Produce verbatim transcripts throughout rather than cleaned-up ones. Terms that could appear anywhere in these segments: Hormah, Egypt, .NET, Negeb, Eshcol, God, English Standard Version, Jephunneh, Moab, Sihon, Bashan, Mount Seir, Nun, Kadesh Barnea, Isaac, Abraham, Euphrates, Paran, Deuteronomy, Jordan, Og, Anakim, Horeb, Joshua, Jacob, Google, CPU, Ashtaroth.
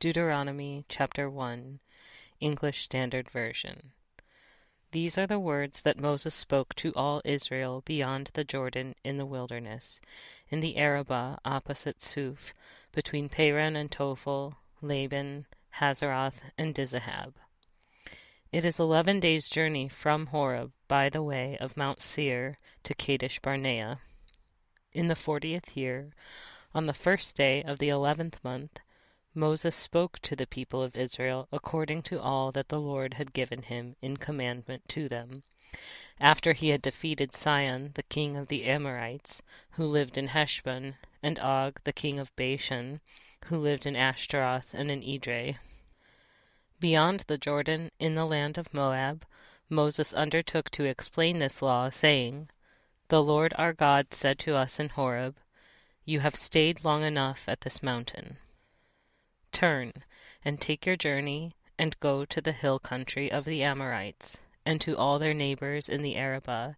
Deuteronomy chapter one, English Standard Version. These are the words that Moses spoke to all Israel beyond the Jordan in the wilderness, in the Arabah opposite Suph, between Paran and Tophel, Laban, Hazaroth, and Dizahab. It is eleven days' journey from Horeb by the way of Mount Seir to Kadesh Barnea. In the fortieth year, on the first day of the eleventh month, Moses spoke to the people of Israel according to all that the Lord had given him in commandment to them, after he had defeated Sihon, the king of the Amorites, who lived in Heshbon, and Og, the king of Bashan, who lived in Ashtaroth and in Edrei. Beyond the Jordan, in the land of Moab, Moses undertook to explain this law, saying, "The Lord our God said to us in Horeb, 'You have stayed long enough at this mountain. Turn, and take your journey, and go to the hill country of the Amorites, and to all their neighbors in the Arabah,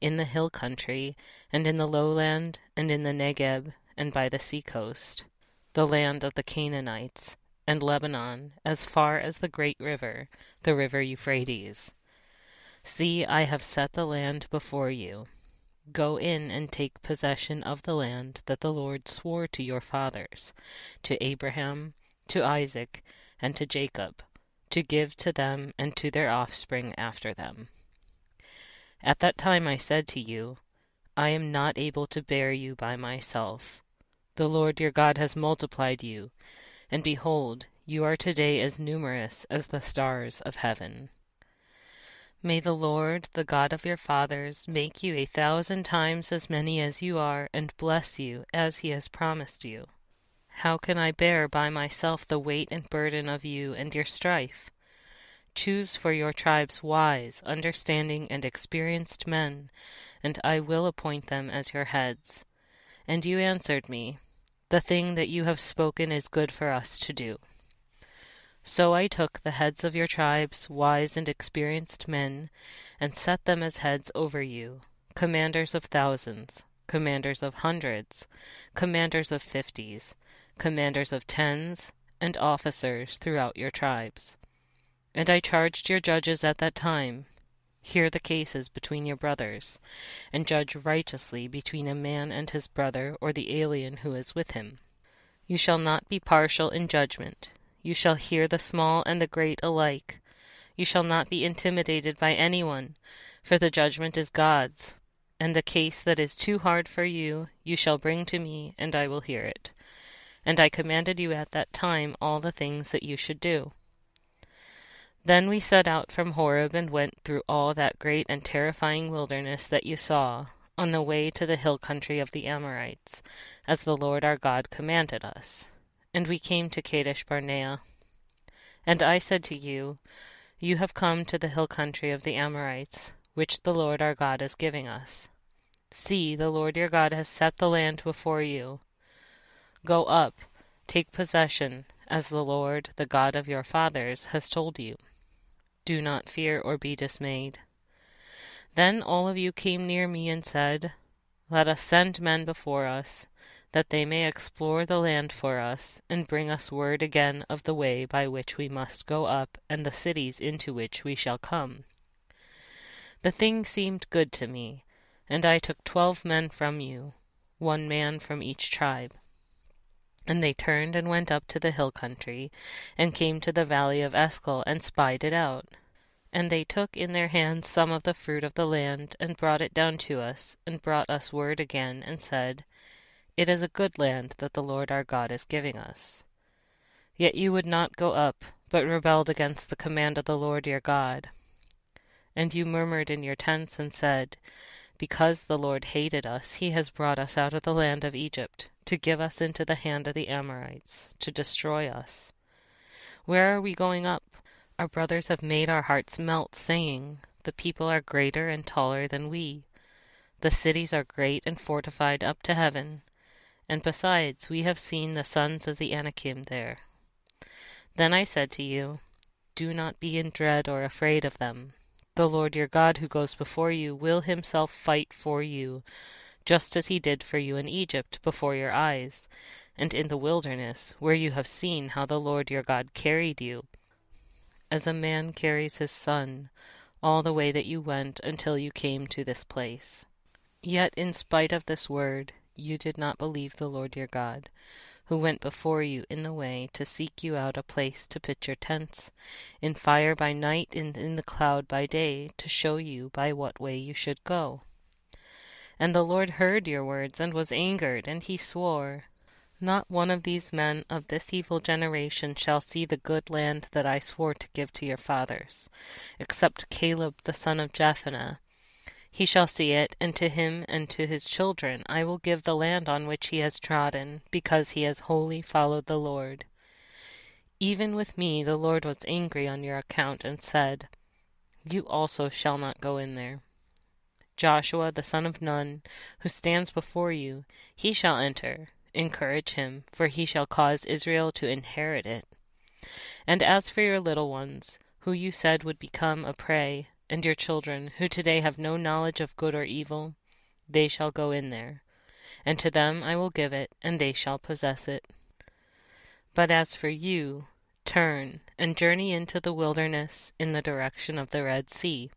in the hill country, and in the lowland, and in the Negeb, and by the seacoast, the land of the Canaanites, and Lebanon, as far as the great river, the river Euphrates. See, I have set the land before you. Go in and take possession of the land that the Lord swore to your fathers, to Abraham, to Isaac, and to Jacob, to give to them and to their offspring after them. At that time I said to you, I am not able to bear you by myself. The Lord your God has multiplied you, and behold, you are today as numerous as the stars of heaven. May the Lord, the God of your fathers, make you a thousand times as many as you are, and bless you, as he has promised you. How can I bear by myself the weight and burden of you and your strife? Choose for your tribes wise, understanding, and experienced men, and I will appoint them as your heads.' And you answered me, 'The thing that you have spoken is good for us to do.' So I took the heads of your tribes, wise and experienced men, and set them as heads over you, commanders of thousands, commanders of hundreds, commanders of fifties, commanders of tens, and officers throughout your tribes. And I charged your judges at that time, 'Hear the cases between your brothers, and judge righteously between a man and his brother or the alien who is with him. You shall not be partial in judgment. You shall hear the small and the great alike. You shall not be intimidated by anyone, for the judgment is God's. And the case that is too hard for you, you shall bring to me, and I will hear it.' And I commanded you at that time all the things that you should do. Then we set out from Horeb and went through all that great and terrifying wilderness that you saw, on the way to the hill country of the Amorites, as the Lord our God commanded us. And we came to Kadesh Barnea. And I said to you, You have come to the hill country of the Amorites, which the Lord our God is giving us. See, the Lord your God has set the land before you. Go up, take possession, as the Lord, the God of your fathers, has told you. Do not fear or be dismayed. Then all of you came near me and said, Let us send men before us, that they may explore the land for us, and bring us word again of the way by which we must go up, and the cities into which we shall come. The thing seemed good to me, and I took twelve men from you, one man from each tribe. And they turned and went up to the hill country, and came to the valley of Eshcol, and spied it out. And they took in their hands some of the fruit of the land, and brought it down to us, and brought us word again, and said, It is a good land that the Lord our God is giving us. Yet you would not go up, but rebelled against the command of the Lord your God. And you murmured in your tents and said, Because the Lord hated us, he has brought us out of the land of Egypt, to give us into the hand of the Amorites, to destroy us. Where are we going up? Our brothers have made our hearts melt, saying, The people are greater and taller than we. The cities are great and fortified up to heaven. And besides, we have seen the sons of the Anakim there. Then I said to you, Do not be in dread or afraid of them. The Lord your God who goes before you will himself fight for you, just as he did for you in Egypt before your eyes, and in the wilderness, where you have seen how the Lord your God carried you, as a man carries his son, all the way that you went until you came to this place. Yet in spite of this word, you did not believe the Lord your God, who went before you in the way to seek you out a place to pitch your tents, in fire by night and in the cloud by day, to show you by what way you should go. And the Lord heard your words and was angered, and he swore, Not one of these men of this evil generation shall see the good land that I swore to give to your fathers, except Caleb the son of Jephunneh. He shall see it, and to him and to his children I will give the land on which he has trodden, because he has wholly followed the Lord. Even with me the Lord was angry on your account, and said, You also shall not go in there. Joshua the son of Nun, who stands before you, he shall enter. Encourage him, for he shall cause Israel to inherit it. And as for your little ones, who you said would become a prey, and your children, who today have no knowledge of good or evil, they shall go in there, and to them I will give it, and they shall possess it. But as for you, turn, and journey into the wilderness in the direction of the Red Sea.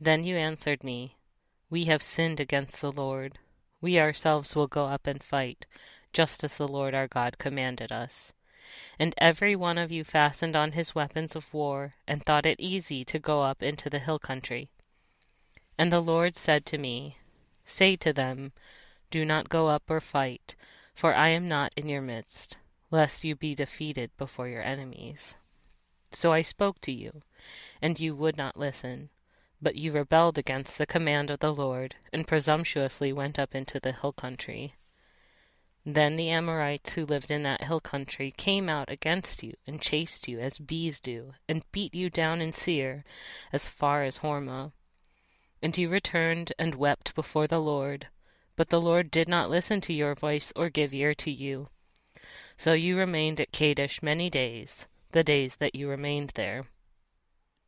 Then you answered me, We have sinned against the Lord. We ourselves will go up and fight, just as the Lord our God commanded us. And every one of you fastened on his weapons of war, and thought it easy to go up into the hill country. And the Lord said to me, Say to them, Do not go up or fight, for I am not in your midst, lest you be defeated before your enemies. So I spoke to you, and you would not listen. But you rebelled against the command of the Lord, and presumptuously went up into the hill country. Then the Amorites who lived in that hill country came out against you, and chased you as bees do, and beat you down in Seir, as far as Hormah. And you returned and wept before the Lord, but the Lord did not listen to your voice or give ear to you. So you remained at Kadesh many days, the days that you remained there.